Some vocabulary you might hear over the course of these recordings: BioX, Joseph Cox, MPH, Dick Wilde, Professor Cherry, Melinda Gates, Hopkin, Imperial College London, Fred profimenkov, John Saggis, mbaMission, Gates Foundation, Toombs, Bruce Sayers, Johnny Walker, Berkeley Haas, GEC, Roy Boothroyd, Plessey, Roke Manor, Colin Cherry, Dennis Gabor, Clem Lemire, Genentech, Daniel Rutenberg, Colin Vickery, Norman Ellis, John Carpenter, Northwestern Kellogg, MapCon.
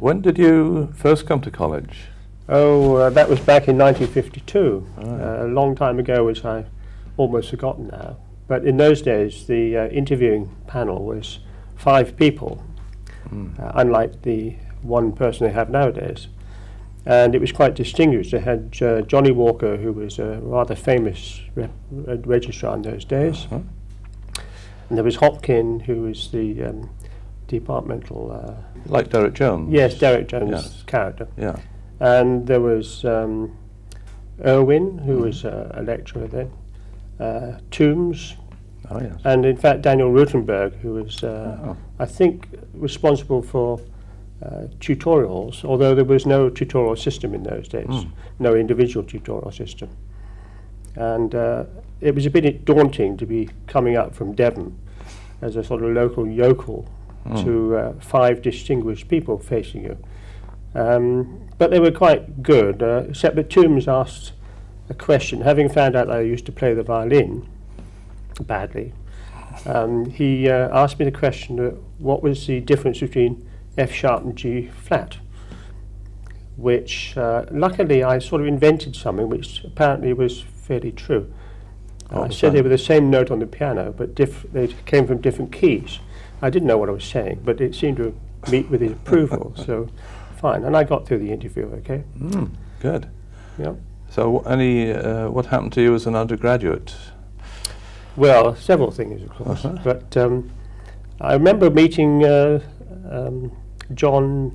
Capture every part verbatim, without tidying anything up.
When did you first come to college? Oh, uh, that was back in nineteen fifty-two, oh. uh, a long time ago, which I've almost forgotten now. But in those days, the uh, interviewing panel was five people, mm. uh, unlike the one person they have nowadays. And it was quite distinguished. They had uh, Johnny Walker, who was a rather famous re re registrar in those days. Uh-huh. And there was Hopkin, who was the um, departmental... Uh, like Derek Jones? Yes, Derek Jones' yes. character. Yeah. And there was um, Irwin, who mm. was uh, a lecturer then, uh, Toombs, oh, yes. and in fact Daniel Rutenberg, who was, uh, oh. I think, responsible for Uh, tutorials, although there was no tutorial system in those days, mm. no individual tutorial system. And uh, it was a bit daunting to be coming up from Devon as a sort of local yokel mm. to uh, five distinguished people facing you. Um, but they were quite good, uh, except that Toombs asked a question. Having found out that I used to play the violin badly, um, he uh, asked me the question, uh, what was the difference between F sharp and G flat, which uh, luckily I sort of invented something which apparently was fairly true. Uh, I said they were the same note on the piano, but diff they came from different keys. I didn't know what I was saying, but it seemed to meet with his approval, so fine. And I got through the interview, okay? Mm, good. Yep. So any, uh, what happened to you as an undergraduate? Well, several things, of course. Uh-huh. But um, I remember meeting uh, um, John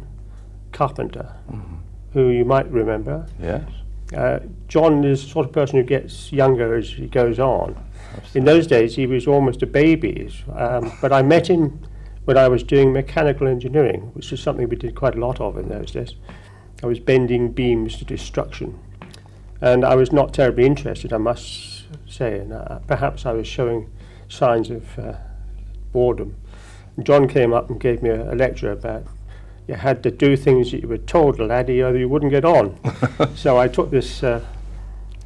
Carpenter, mm-hmm. who you might remember. Yes. Uh, John is the sort of person who gets younger as he goes on. Absolutely. In those days he was almost a baby, um, but I met him when I was doing mechanical engineering, which is something we did quite a lot of in those days. I was bending beams to destruction, and I was not terribly interested, I must say, and uh, perhaps I was showing signs of uh, boredom. John came up and gave me a, a lecture about you had to do things that you were told, laddie, or you wouldn't get on. So I took this uh,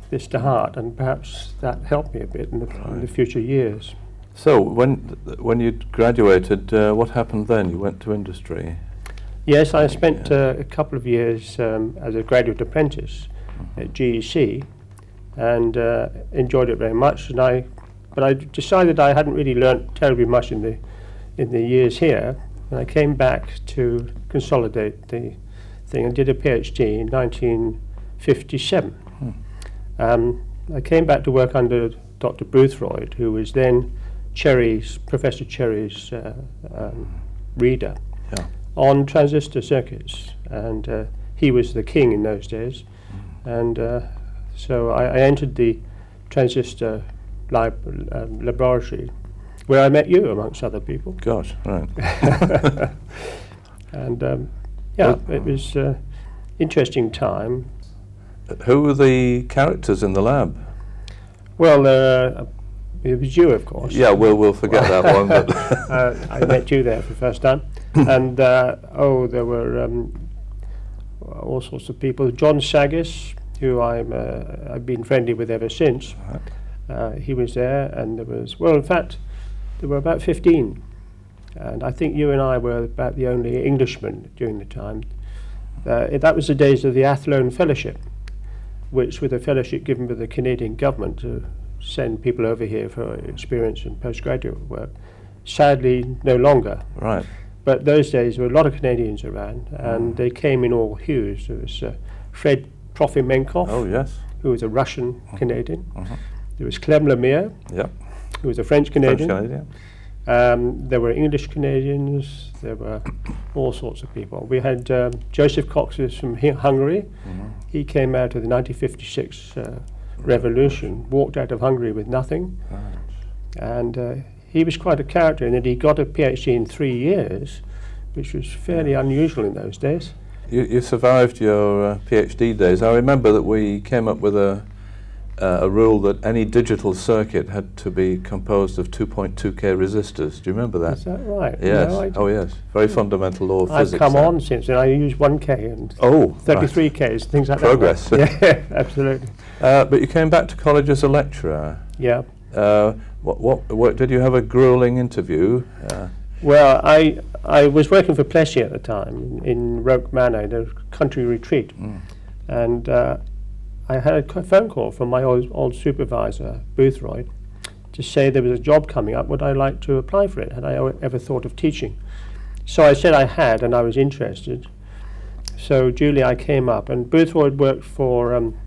this to heart, and perhaps that helped me a bit in the, right. in the future years. So when when you graduated, uh, what happened then? You went to industry? Yes, I spent yeah. uh, a couple of years um, as a graduate apprentice mm-hmm. at G E C, and uh, enjoyed it very much. And I, but I decided I hadn't really learnt terribly much in the in the years here, and I came back to consolidate the thing and did a PhD in nineteen fifty-seven. Hmm. Um, I came back to work under Doctor Boothroyd, who was then Cherry's, Professor Cherry's uh, um, reader yeah. on transistor circuits, and uh, he was the king in those days, hmm. and uh, so I, I entered the transistor lab uh, laboratory, where I met you, amongst other people. Gosh, right. And um, yeah, well, it was an uh, interesting time. Who were the characters in the lab? Well, uh, it was you, of course. Yeah, we'll, we'll forget that one. But uh, I met you there for the first time. And, uh, oh, there were um, all sorts of people. John Saggis, who I'm, uh, I've been friendly with ever since. Right. Uh, he was there, and there was, well, in fact, there were about fifteen, and I think you and I were about the only Englishmen during the time. Uh, it, that was the days of the Athlone Fellowship, which was a fellowship given by the Canadian government to send people over here for experience in postgraduate work. Sadly, no longer. Right. But those days there were a lot of Canadians around, and mm. they came in all hues. There was uh, Fred Profimenkov, oh, yes. who was a Russian Canadian. Mm-hmm. There was Clem Lemire. Yep. Who was a French Canadian. French Canadian. Um, there were English Canadians, there were all sorts of people. We had um, Joseph Cox from Hungary. Mm-hmm. He came out of the nineteen fifty-six uh, revolution, walked out of Hungary with nothing. Right. And uh, he was quite a character in that he got a PhD in three years, which was fairly yeah. unusual in those days. You, you survived your uh, PhD days. I remember that we came up with a Uh, a rule that any digital circuit had to be composed of two point two K resistors. Do you remember that? Is that right? Yes. No, oh, yes. Very yeah. fundamental law of I've physics. I've come on since then. I use one K and oh, thirty-three Ks, right. things like Progress. That. Progress. Yeah, absolutely. Uh, but you came back to college as a lecturer. Yeah. Uh, what, what, what, did you have a grueling interview? Uh, Well, I I was working for Plessey at the time in Roke Manor, the country retreat, mm. and uh, I had a phone call from my old, old supervisor, Boothroyd, to say there was a job coming up. Would I like to apply for it? Had I ever thought of teaching? So I said I had, and I was interested. So duly I came up, and Boothroyd worked for um,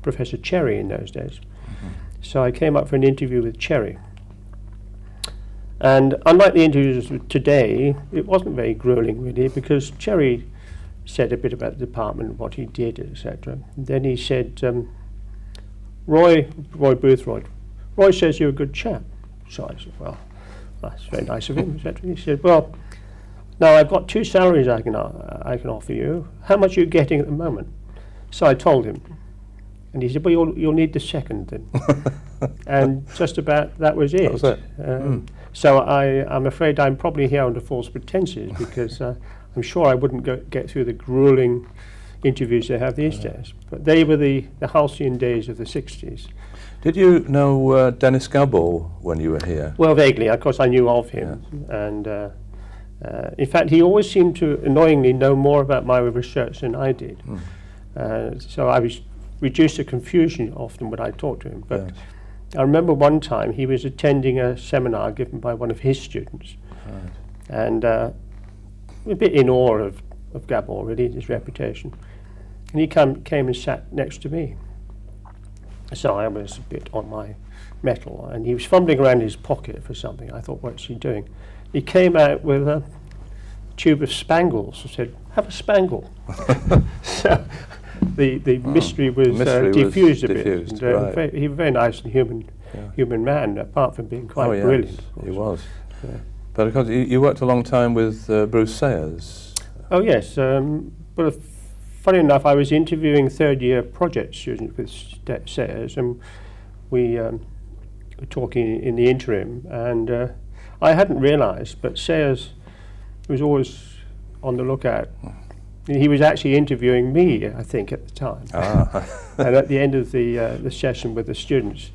Professor Cherry in those days. Mm-hmm. So I came up for an interview with Cherry. And unlike the interviews today, it wasn't very grueling really, because Cherry said a bit about the department, what he did, et cetera. Then he said, um, Roy, Roy Boothroyd, Roy says you're a good chap. So I said, well, that's very nice of him, et cetera. He said, well, now I've got two salaries I can, uh, I can offer you. How much are you getting at the moment? So I told him. And he said, well, you'll, you'll need the second then. And just about that was it. That was it. Um, mm. So I, I'm afraid I'm probably here under false pretenses, because uh, I'm sure I wouldn't go, get through the grueling interviews they have these yeah. days. But they were the, the halcyon days of the sixties. Did you know uh, Dennis Gabor when you were here? Well, vaguely. Of course, I knew of him. Yeah. And uh, uh, in fact, he always seemed to annoyingly know more about my research than I did. Mm. Uh, so I was reduced to confusion often when I talked to him. But yes. I remember one time he was attending a seminar given by one of his students, right. and uh, a bit in awe of, of Gabor, really, his reputation. And he come, came and sat next to me. So I was a bit on my mettle, and he was fumbling around his pocket for something. I thought, what's he doing? He came out with a tube of spangles and said, have a spangle. So the, the oh. mystery was mystery uh, diffused was a bit. Diffused, and, uh, right. very, he was a very nice and human, yeah. human man, apart from being quite oh, yes, brilliant. He was. Yeah. But of course, you, you worked a long time with uh, Bruce Sayers. Oh yes, um, but funny enough, I was interviewing third-year project students with St Sayers, and we um, were talking in the interim. And uh, I hadn't realised, but Sayers was always on the lookout. He was actually interviewing me, I think, at the time. Ah. And at the end of the uh, the session with the students,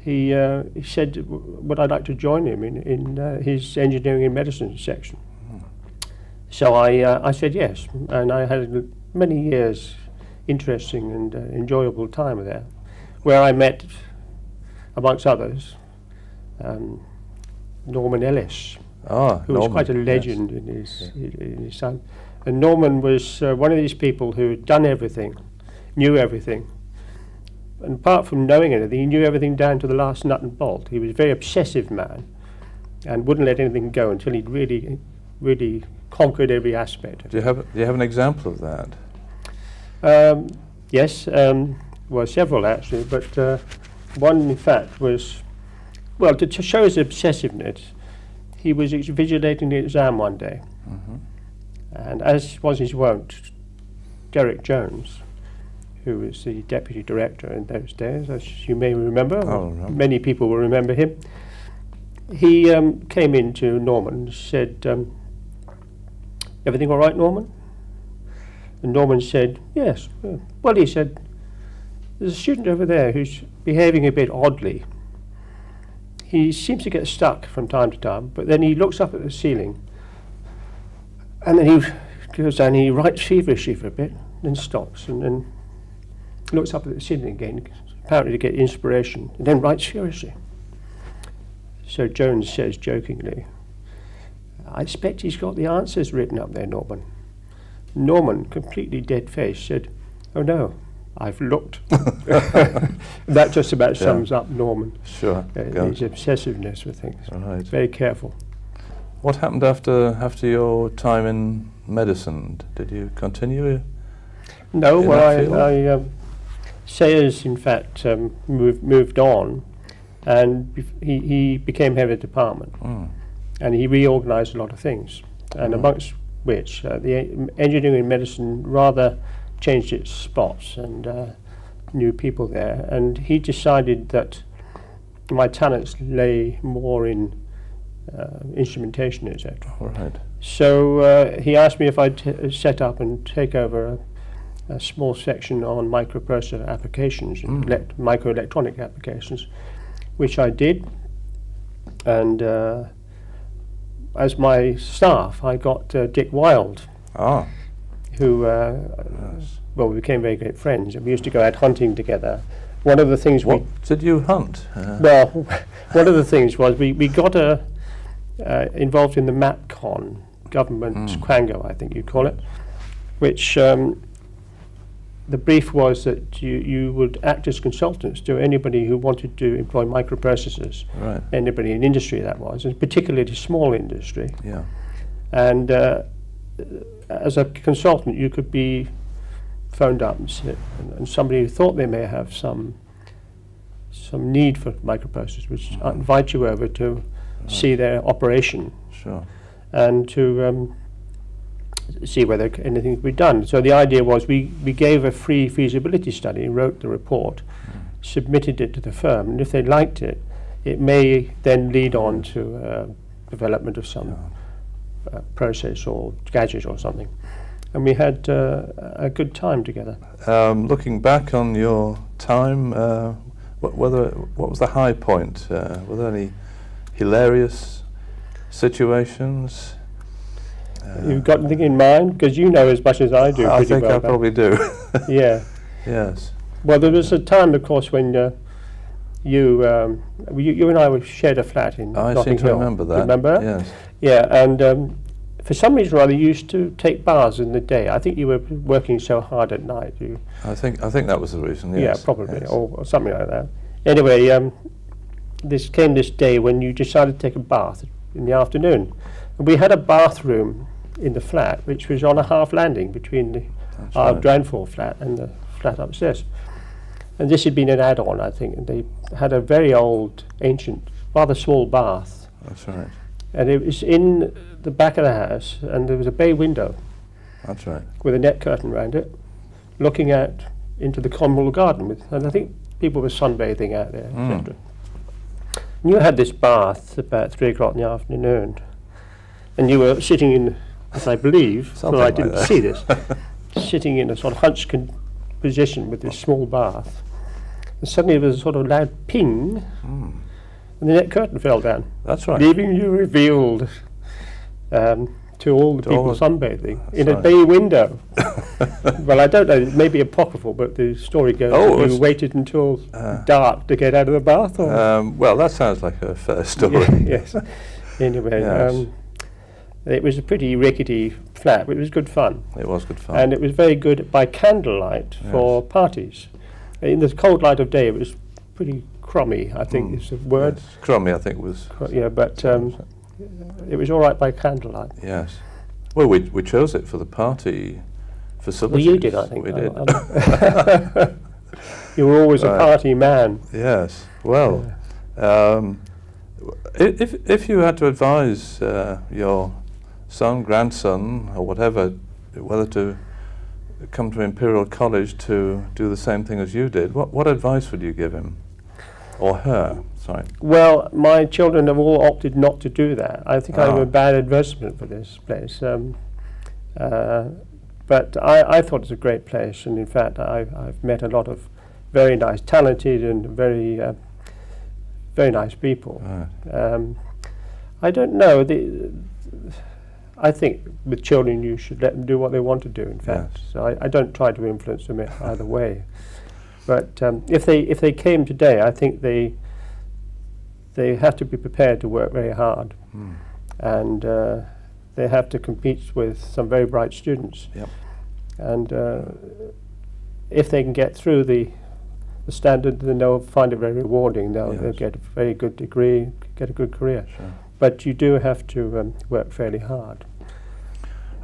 he uh, he said, "Would I like to join him in in uh, his engineering and medicine section?" Mm. So I uh, I said yes, and I had many years, interesting and uh, enjoyable time there, where I met, amongst others, um, Norman Ellis, ah, who Norman, was quite a legend yes. in his yeah. in his time. And Norman was uh, one of these people who had done everything, knew everything. And apart from knowing anything, he knew everything down to the last nut and bolt. He was a very obsessive man and wouldn't let anything go until he'd really, really conquered every aspect. Do you have, do you have an example of that? Um, yes, um, well, several actually, but uh, one in fact was, well, to, to show his obsessiveness, he was ex vigilating the exam one day. Mm-hmm. And as was his wont, Derek Jones, who was the deputy director in those days, as you may remember, oh, no. many people will remember him, he um, came in to Norman and said, um, everything all right, Norman? And Norman said, yes. Well, he said, there's a student over there who's behaving a bit oddly. He seems to get stuck from time to time, but then he looks up at the ceiling. And then he goes down, he writes feverishly for a bit, then stops, and then looks up at the ceiling again, apparently to get inspiration, and then writes furiously. So Jones says jokingly, I expect he's got the answers written up there, Norman. Norman, completely dead-faced, said, oh no, I've looked. That just about yeah. sums up Norman. Sure. Uh, his obsessiveness with things. Right. Very careful. What happened after after your time in medicine? Did you continue? No, well, I, I um, Sayers, in fact, um, moved moved on, and he he became head of department, mm. and he reorganised a lot of things, and mm. amongst which uh, the engineering and medicine rather changed its spots and uh, new people there, and he decided that my talents lay more in Uh, instrumentation, et cetera. Right. So uh, he asked me if I'd t set up and take over a, a small section on microprocessor applications, mm. elect microelectronic applications, which I did. And uh, as my staff, I got uh, Dick Wilde, ah. who, uh, nice. well, we became very great friends. We used to go out hunting together. One of the things what we... did you hunt? Uh. Well, one of the things was we, we got a, uh, involved in the MapCon, government mm. quango, I think you'd call it, which um, the brief was that you, you would act as consultants to anybody who wanted to employ microprocessors, right. anybody in industry that was, and particularly to small industry. Yeah. And uh, as a consultant, you could be phoned up and, sit, and, and somebody who thought they may have some some need for microprocessors would mm-hmm. invite you over to right. see their operation. Sure. And to um, see whether anything could be done. So the idea was we, we gave a free feasibility study, wrote the report, mm. submitted it to the firm, and if they liked it, it may then lead on to uh, development of some yeah. uh, process or gadget or something. And we had uh, a good time together. Um, looking back on your time, uh, wh whether, what was the high point? Uh, were there any hilarious situations? Uh, You've got anything in mind? Because you know as much as I do. I think well I about. probably do. Yeah. Yes. Well, there was a time, of course, when uh, you, um, you you and I were shared a flat in I Notting seem to Hill. remember that. Remember? Yes. Yeah, and um, for some reason or other, you used to take baths in the day. I think you were working so hard at night. You I think I think that was the reason. Yes. Yeah, probably, yes. or, or something like that. Anyway, um, this came this day when you decided to take a bath in the afternoon. And we had a bathroom in the flat which was on a half landing between the That's our right. ground floor flat and the flat upstairs. And this had been an add-on, I think, and they had a very old, ancient, rather small bath. That's right. And it was in the back of the house, and there was a bay window. That's right. With a net curtain around it, looking out into the communal garden. With, and I think people were sunbathing out there, mm. et cetera. And you had this bath about three o'clock in the afternoon, and you were sitting in, as I believe, although I didn't like see this, sitting in a sort of hunched position with this small bath. And suddenly there was a sort of loud ping, mm. and the net curtain fell down. That's right. Leaving you revealed um, to all the to people all sunbathing in right. a bay window. Well, I don't know, it may be apocryphal, but the story goes oh, you waited until uh, dark to get out of the bath? Or um, well, that sounds like a fair story. Yeah, yes. Anyway. Yes. Um, It was a pretty rickety flat, but it was good fun. It was good fun. And it was very good by candlelight yes. for parties. In the cold light of day, it was pretty crummy, I think mm. is the word. Yes. Crummy, I think, was... Cr yeah, but um, it was all right by candlelight. Yes. Well, we, we chose it for the party facilities. Well, you did, I think. We did. I you were always right. a party man. Yes. Well, yeah. um, if, if you had to advise uh, your... son, grandson, or whatever, whether to come to Imperial College to do the same thing as you did, what, what advice would you give him? Or her, sorry. Well, my children have all opted not to do that. I think ah. I'm a bad advertisement for this place. Um, uh, but I, I thought it's a great place, and in fact, I, I've met a lot of very nice, talented and very, uh, very nice people. Right. Um, I don't know. The, I think with children you should let them do what they want to do, in fact. Yes. So I, I don't try to influence them either way. But um, if they if they came today, I think they they have to be prepared to work very hard. Mm. And uh, they have to compete with some very bright students. Yep. And uh, if they can get through the, the standard, then they'll find it very rewarding. They'll, yes. they'll get a very good degree, get a good career. Sure. But you do have to um, work fairly hard.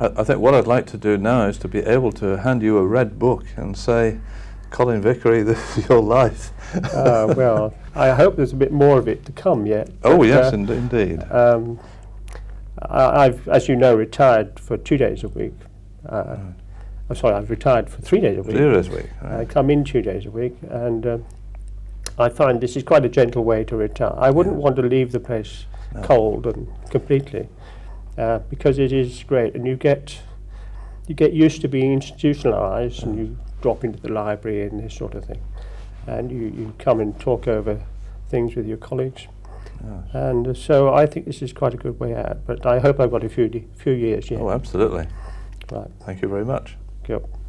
I, I think what I'd like to do now is to be able to hand you a red book and say, Colin Vickery, this is your life. uh, well, I hope there's a bit more of it to come yet. Oh, but, yes, uh, ind indeed. Um, I, I've, as you know, retired for two days a week. Uh, right. I'm sorry, I've retired for three days a week. Three days a week. Right. I come in two days a week, and uh, I find this is quite a gentle way to retire. I wouldn't yeah. want to leave the place cold and completely, uh, because it is great, and you get you get used to being institutionalized, and you drop into the library and this sort of thing, and you, you come and talk over things with your colleagues, Yes. And so I think this is quite a good way out, but I hope I've got a few, few years yet. Oh, absolutely. Right. Thank you very much. Yep.